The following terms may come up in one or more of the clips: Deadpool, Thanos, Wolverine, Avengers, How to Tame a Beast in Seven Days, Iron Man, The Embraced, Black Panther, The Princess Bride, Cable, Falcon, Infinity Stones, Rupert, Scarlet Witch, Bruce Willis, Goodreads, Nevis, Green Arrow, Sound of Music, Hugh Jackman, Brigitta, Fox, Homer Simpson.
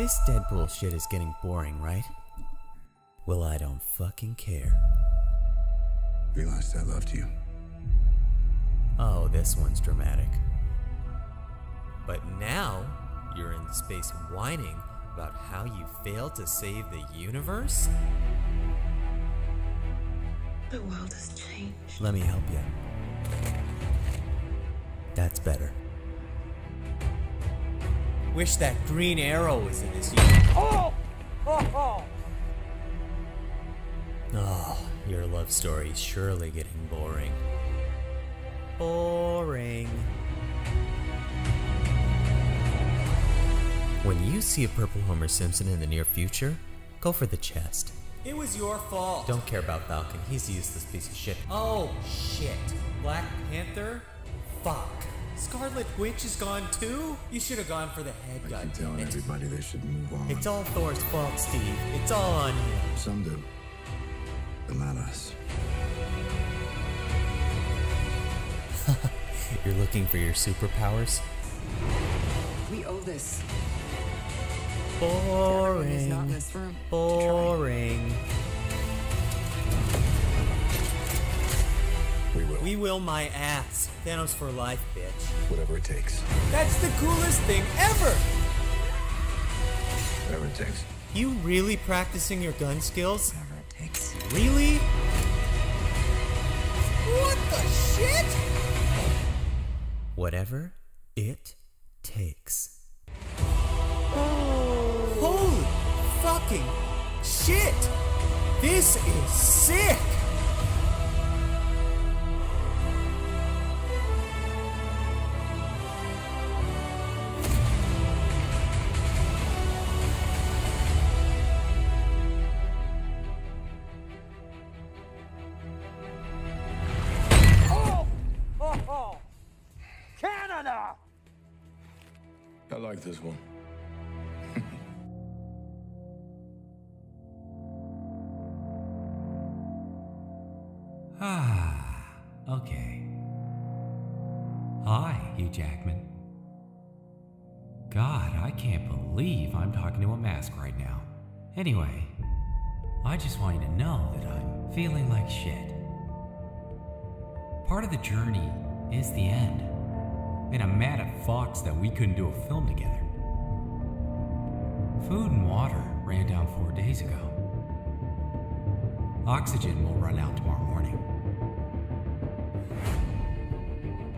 This Deadpool shit is getting boring, right? Well, I don't fucking care. Realized I loved you. Oh, this one's dramatic. But now, you're in space whining about how you failed to save the universe? The world has changed. Let me help you. That's better. Wish that Green Arrow was in this universe. Oh! Oh, oh! Oh, your love story's surely getting boring. Boring. When you see a purple Homer Simpson in the near future, go for the chest. It was your fault. Don't care about Falcon. He's a useless piece of shit. Oh, shit. Black Panther? Fuck. Scarlet Witch is gone too? You should have gone for the head, goddammit. I keep telling everybody they should move on. It's all Thor's fault, Steve. It's all on him. Some do. But not us. You're looking for your superpowers? We owe this. Boring. Not in this room. Boring. We will my ass. Thanos for life, bitch. Whatever it takes. That's the coolest thing ever! Whatever it takes. You really practicing your gun skills? Whatever it takes. Really? What the shit? Whatever it takes. Oh. Holy fucking shit! This is sick! I like this one. Okay. Hi, Hugh Jackman. God, I can't believe I'm talking to a mask right now. Anyway, I just want you to know that I'm feeling like shit. Part of the journey is the end. And I'm mad at Fox that we couldn't do a film together. Food and water ran down 4 days ago. Oxygen will run out tomorrow morning.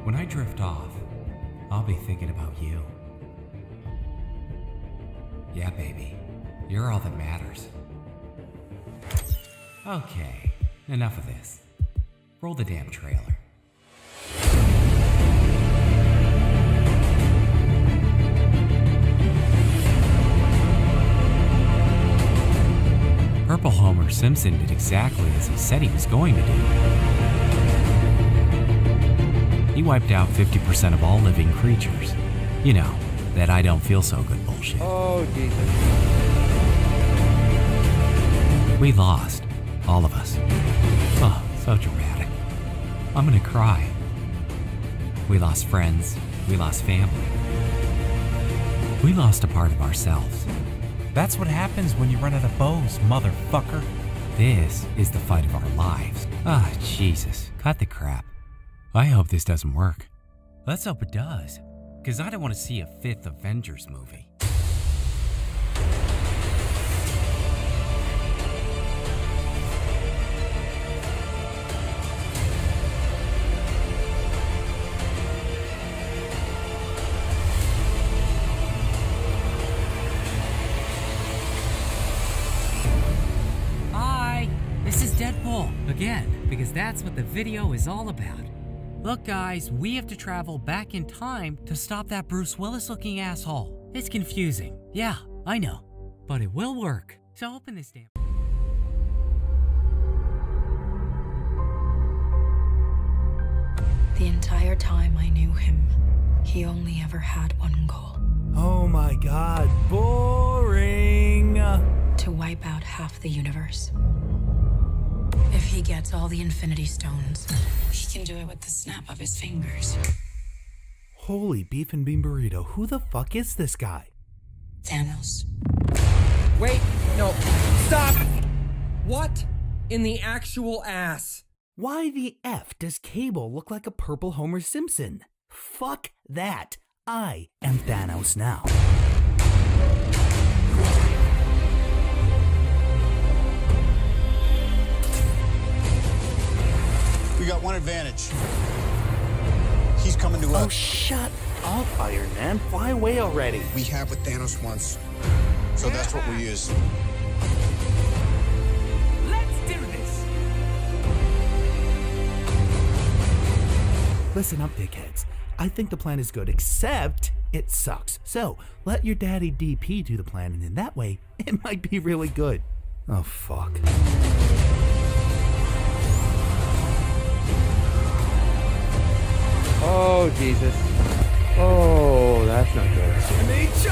When I drift off, I'll be thinking about you. Yeah, baby, you're all that matters. Okay, enough of this. Roll the damn trailer. Purple Homer Simpson did exactly as he said he was going to do. He wiped out 50% of all living creatures. You know, that I don't feel so good bullshit. Oh, Jesus. We lost. All of us. Oh, so dramatic. I'm gonna cry. We lost friends. We lost family. We lost a part of ourselves. That's what happens when you run out of bows, motherfucker. This is the fight of our lives. Ah, Jesus. Cut the crap. I hope this doesn't work. Let's hope it does, because I don't want to see a fifth Avengers movie. Again, because that's what the video is all about. Look guys, we have to travel back in time to stop that Bruce Willis looking asshole. It's confusing. Yeah, I know. But it will work. So open this damn... The entire time I knew him, he only ever had one goal. Oh my God, boring! To wipe out half the universe. If he gets all the Infinity Stones, he can do it with the snap of his fingers. Holy beef and bean burrito, who the fuck is this guy? Thanos. Wait, no, stop! What in the actual ass? Why the F does Cable look like a purple Homer Simpson? Fuck that. I am Thanos now. We got one advantage. He's coming to us. Oh, shut up, Iron Man. Fly away already. We have what Thanos wants, so that's what we use. Let's do this. Listen up, dickheads. I think the plan is good, except it sucks. So let your daddy DP do the plan, and in that way, it might be really good. Oh, fuck. Oh, Jesus. Oh, that's not good. Chimichangas!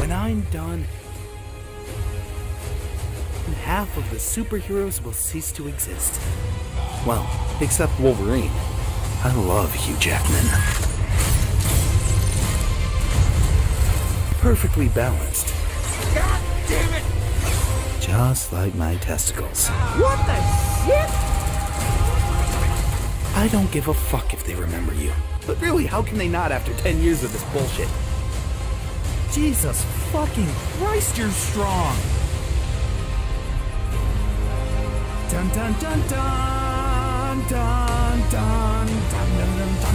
When I'm done, half of the superheroes will cease to exist. Well, except Wolverine. I love Hugh Jackman. Perfectly balanced. God damn it! Just like my testicles. What the shit? I don't give a fuck if they remember you. But really, how can they not after 10 years of this bullshit? Jesus fucking Christ, you're strong! Dun dun dun dun dun dun dun dun dun dun dun dun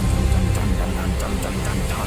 dun dun dun dun dun dun dun.